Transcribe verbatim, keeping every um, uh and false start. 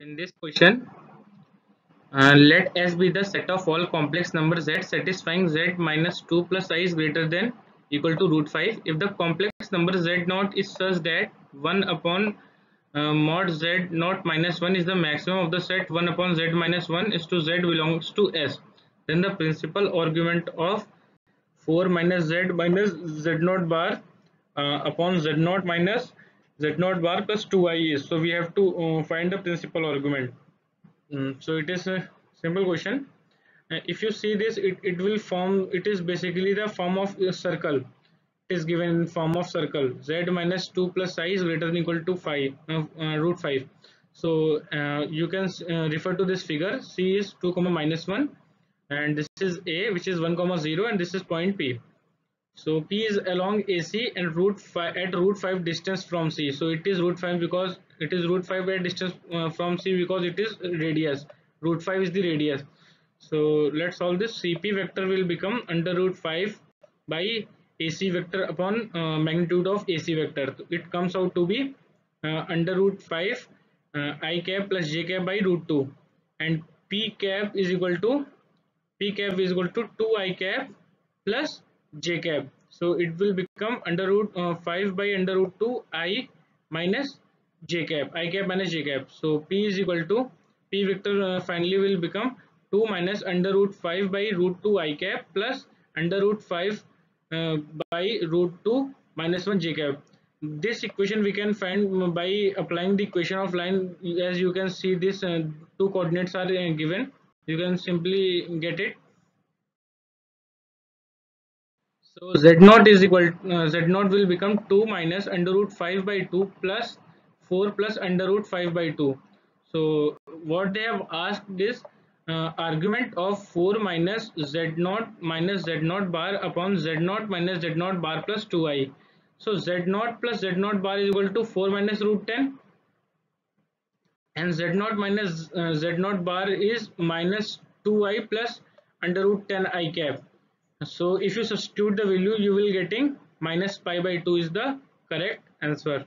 In this question, uh, let S be the set of all complex numbers Z satisfying Z minus two plus I is greater than equal to root five. If the complex number Z naught is such that one upon uh, mod Z naught minus one is the maximum of the set one upon Z minus one is to Z belongs to S, then the principal argument of four minus Z minus Z naught bar uh, upon Z naught minus Z naught bar plus two i is. So we have to uh, find the principal argument. Mm, so it is a simple question. Uh, if you see this, it, it will form, it is basically the form of a circle. It is given in form of circle. Z minus two plus I is greater than equal to five, uh, uh, root five. So uh, you can uh, refer to this figure. C is two comma minus one, and this is A, which is one comma zero, and this is point P. So P is along A C and root five at root five distance from C. So it is root five because it is root five at distance uh, from C because it is radius. Root five is the radius. So let's solve this. C P vector will become under root five by A C vector upon uh, magnitude of A C vector. It comes out to be uh, under root five uh, I cap plus J cap by root two, and P cap is equal to P cap is equal to two I cap plus J cap. So it will become under root uh, five by under root two I minus J cap, I cap minus J cap. So P is equal to, P vector uh, finally will become two minus under root five by root two I cap plus under root five uh, by root two minus one J cap. This equation we can find by applying the equation of line. As you can see, this uh, two coordinates are uh, given. You can simply get it. So Z naught is equal to, uh, Z naught will become two minus under root five by two plus four plus under root five by two. So what they have asked is uh, argument of four minus Z naught minus Z naught bar upon Z naught minus Z naught bar plus two i. So Z naught plus Z naught bar is equal to four minus root ten, and Z naught minus uh, Z naught bar is minus two i plus under root ten I cap. So if you substitute the value, you will getting minus pi by two is the correct answer.